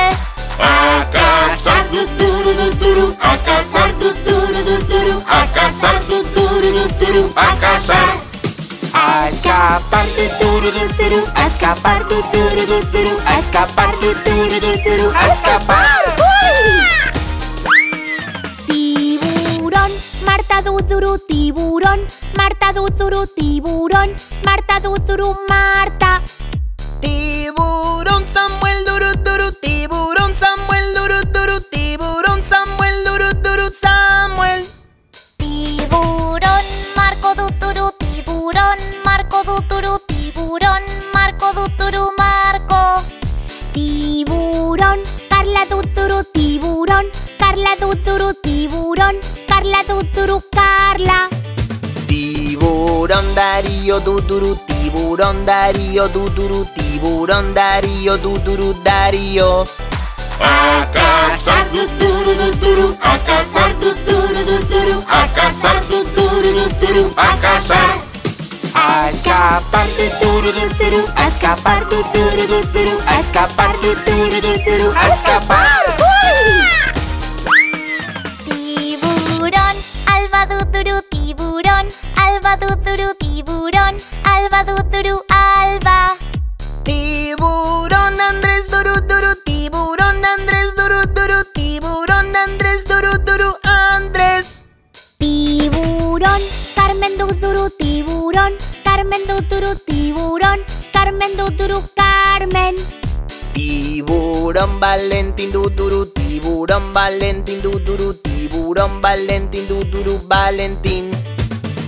tururum, a cazar. A escapar, tururum, tururum, a escapar, tururum, tururum, a escapar, tururum, tururum, a escapar. Tiburón, Marta Duduru, tiburón, Marta Duduru, tiburón, Marta Duduru, Marta. Tiburón, Samuel Duru, Duru, tiburón, Samuel Duru, Duru, tiburón, Samuel Duru, Duru, Samuel. Tiburón, Marco Duturu, tiburón, Marco Duturu, tiburón, Marco Duturu, Marco. Tiburón, Carla Duturu, tiburón, Carla Duturu, tiburón, Carla Duturu, Carla. Tiburón Darío Duduru, tiburón Darío Duduru, tiburón Darío Duduru, Darío. A cazar Duduru, Duduru, a cazar Duduru, Duduru, a cazar Duduru, Duduru, a cazar. A escapar Duduru, Duduru, a escapar Duduru, Duduru, a escapar Duduru, Duduru, a escapar. Tiburón Alba Duduru, tiburón Alba Duduru, tiburón Alba Duduru, Alba. Tiburón Andrés Duru, Duru, tiburón Andrés Duru, Duru, tiburón Andrés Duru, Duru, Andrés. Tiburón Carmen Duduru, tiburón Carmen Duduru, tiburón Carmen Duduru, Carmen. Tiburón Valentín Duduru, tiburón Valentín Duduru, tiburón Valentín Duduru, Valentín.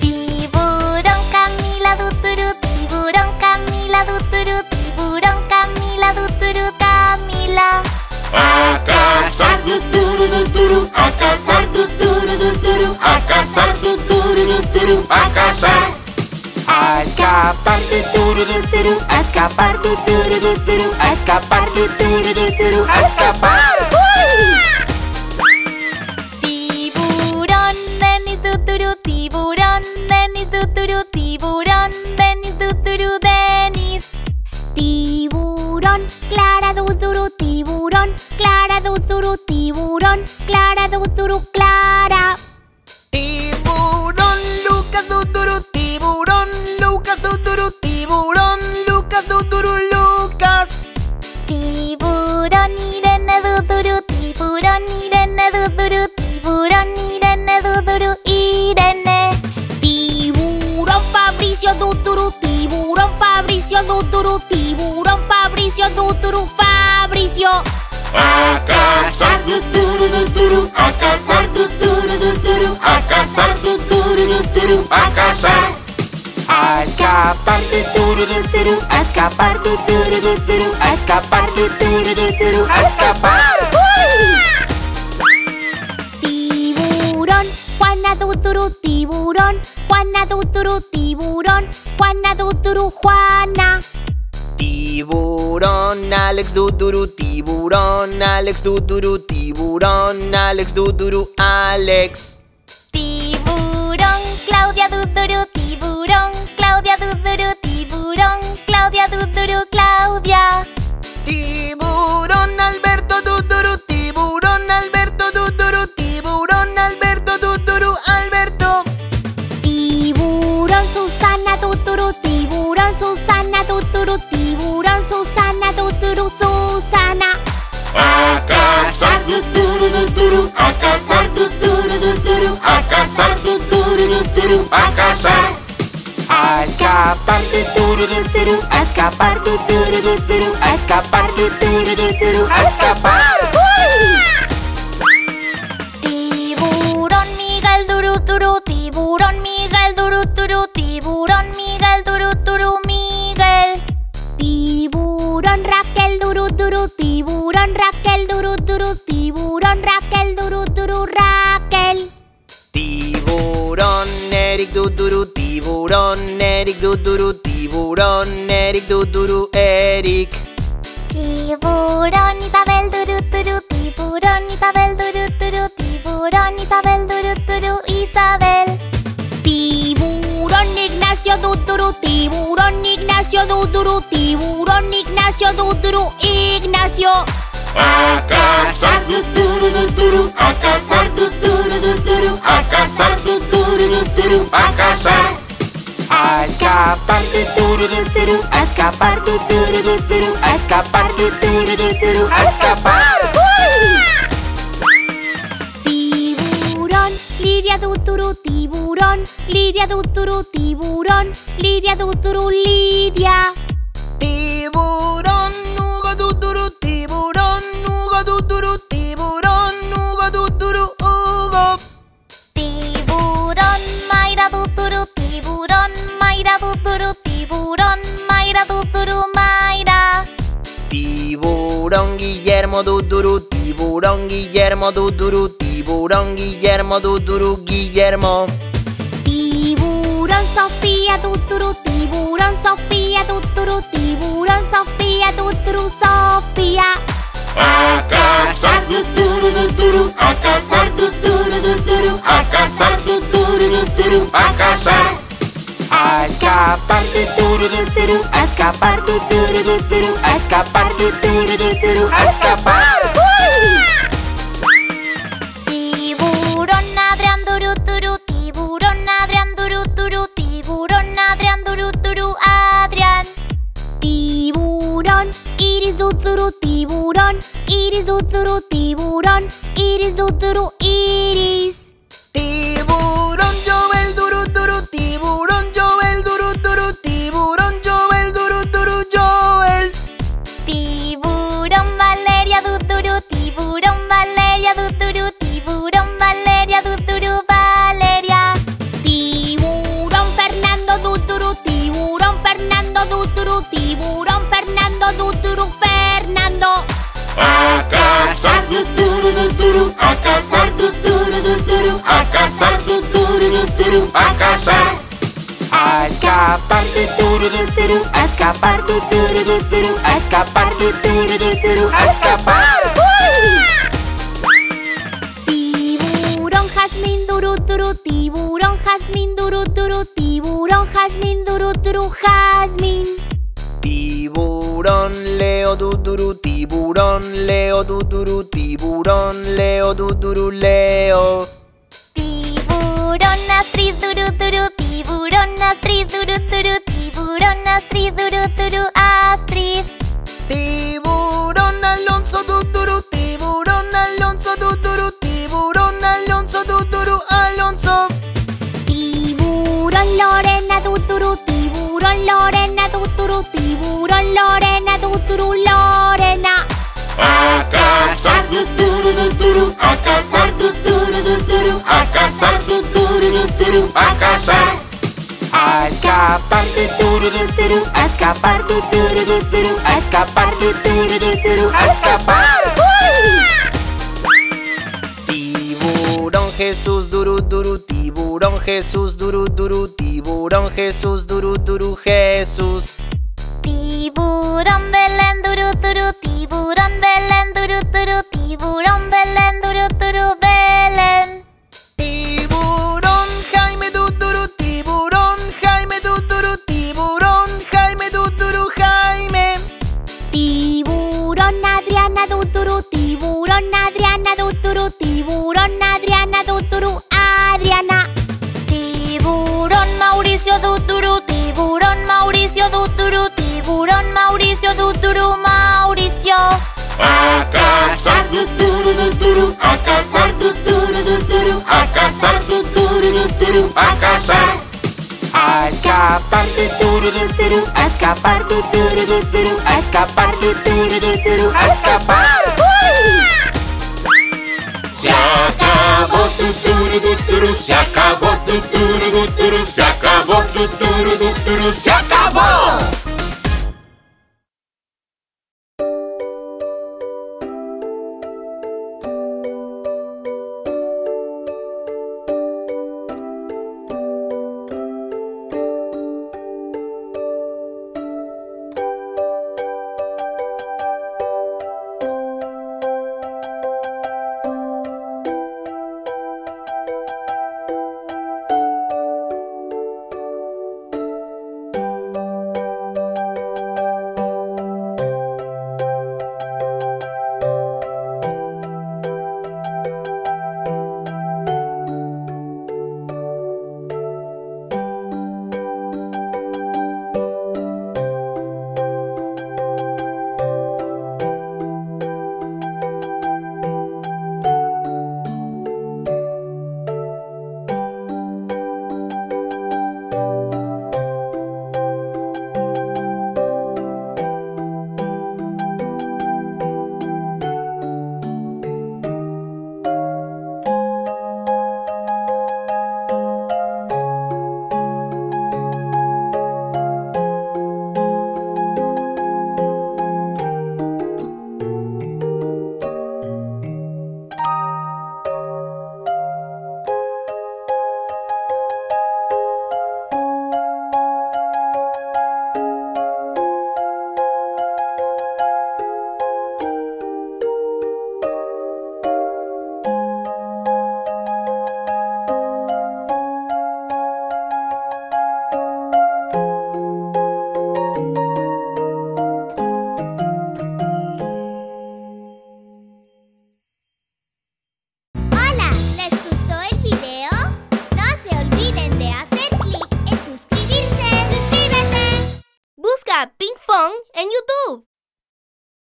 Tiburón Camila Duturu, tiburón Camila Duturu, Camila. A cazar Duturu, Duturu, a cazar Duturu, Duturu, a cazar Duturu, Duturu, a cazar. A escapar Duturu, Duturu, a escapar Duturu, Duturu, a escapar Duturu, Duturu, a escapar. Tiburón Denis Duturu, tiburón Denis Duturu, tiburón Denis Duturu, Denis. Tiburón Clara Duduru, tiburón Clara Duduru, tiburón Clara Duduru, Clara. Tiburón Lucas Duduru, tiburón Lucas Duduru, tiburón Lucas Duduru, Lucas. Tiburón Irene Duduru, tiburón Irene Duduru, tiburón Irene Duduru, Irene. Tiburón Fabricio Duduru, tiburón Fabricio Duduru, tiburón Fabricio Duduru, Fabricio. A cazar Duduru, Duduru, a cazar Duduru, Duduru, a cazar Duduru, Duduru, a cazar. A escapar Duduru, Duduru, a escapar Duduru, Duduru, a escapar Duduru, Duduru, a escapar. Juana Duturu, tiburón Juana Duturu, tiburón Juana Duturu, Juana. Tiburón Alex Duturu, tiburón Alex Duturu, tiburón Alex Duturu, Alex. Tiburón Claudia Duturu, tiburón Claudia Duturu, tiburón Claudia Duturu, Claudia. Tiburón Alberto Duturu, tiburón Alberto Duturu, tiburón Alberto Duturu, Alberto. Tiburón Susana Duturu, tiburón Susana Duturu, tiburón Susana Duturu, Susana. A cazar Duturu, Duturu, a cazar Duturu, Duturu, a cazar Duturu, Duturu, a cazar. A escapar Duturu, Duturu, a escapar Duturu, Duturu, a escapar Duturu, Duturu, a escapar. Tiburón Miguel Duru, Duru, tiburón Miguel Duru, Duru, tiburón Miguel Duru, Duru, Miguel. Tiburón Raquel Duru, Duru, tiburón Raquel Duru, Duru, tiburón Raquel Duru, Duru, Raquel. Tiburón Eric Duduru, tiburón Eric Duduru, tiburón Eric Duduru, Eric. Tiburón Isabel Duru, Duru, tiburón Isabel Duru, Duru, tiburón Isabel Duru, Duru, Isabel. Tiburón Ignacio Duduru, tiburón Ignacio Duduru, tiburón Ignacio Duduru, Ignacio. A cazar Duturu, Duturu, a cazar Duturu, Duturu, a cazar Duturu, Duturu. tuturu, a cazar. A escapar tuturu, tuturu, a escapar tuturu, tuturu, a escapar tuturu, tuturu, a escapar. Tiburón, lidia tuturu, tiburón, lidia tuturu, tiburón, lidia tuturu, lidia. Tiburón, nuga tuturu, tiburón, nuga tuturu, tiburón, nuga tuturu. Tiburón, maira tuturu, tiburón, maira tuturu, tiburón, maira tuturu, maira. Tiburón Guillermo tuturu, tiburón Guillermo tuturu, tiburón Guillermo tuturu, Guillermo. Tiburón Sofía tuturu, tiburón Sofía tuturu, tiburón Sofía tuturu, Sofía. A cazar tuturu, a cazar tuturu, a cazar tuturu, a cazar. A escapar tuturu, a escapar tuturu, a escapar tuturu, a escapar. Tiburón nadando tuturu, tiburón nadando tuturu, tiburón nadando tuturu, Adrián. Tiburón iris tuturu, tiburón iris tuturu, tiburón iris tuturu, iris. Tiburón Joel tuturu, tiburón Joel tuturu, tiburón Joel tuturu, Joel. Tiburón Valeria tuturu, tiburón Valeria tuturu, tiburón Valeria tuturu, Valeria. Tiburón Fernando tuturu, tiburón Fernando tuturu, tiburón Fernando tuturu, Fernando. A cazar tuturu, tuturu, a cazar tuturu, tuturu, a cazar tuturu, tuturu, a cazar. A escapar tuturu, tuturu, a escapar tuturu, tuturu, a escapar tuturu, tuturu, a escapar. Tiburón jazmín tuturu, tiburón jazmín tuturu, tiburón jazmín tuturu, jazmín. Tiburón Leo tuturu, tiburón Leo tuturu, Leo. Tiburón Astrid tuturu, tiburón Astrid tuturu, tiburón Astrid tuturu, Astrid. Tiburón Alonso tuturu, tiburón Alonso tuturu, tiburón Alonso tuturu, Alonso. Tiburón Lorena tuturu, tiburón Lorena tuturu, tiburón Lorena tuturu, Lorena. A cazar tuturu, tuturu, a cazar tuturu, tuturu, a cazar tuturu, tuturu, a cazar. A escapar tuturu, tuturu, a escapar tuturu, tuturu, a escapar tuturu, tuturu, a escapar. Tiburón Jesús tuturu, tiburón Jesús tuturu, tiburón Jesús tuturu, Jesús. Tiburón Belén tuturu, tiburón Belén tuturu, tiburón Belén tuturu, Belén. Tiburón Jaime tuturu, tiburón Jaime tuturu, tiburón Jaime tuturu, Jaime. Tiburón Adriana tuturu, tiburón Adriana tuturu, Adriana. Tiburón Mauricio tuturu, tiburón Mauricio tuturu, tiburón Mauricio tuturu, Mauricio. A cazar tuturu, tuturu, a cazar tuturu, tuturu, a cazar tuturu, tuturu, a cazar. A escapar tuturu, tuturu, a escapar tuturu, tuturu, a escapar tuturu, tuturu, a escapar. Se acabó tuturu, tuturu, se acabó tuturu, tuturu, se acabó tuturu, tuturu, se acabó.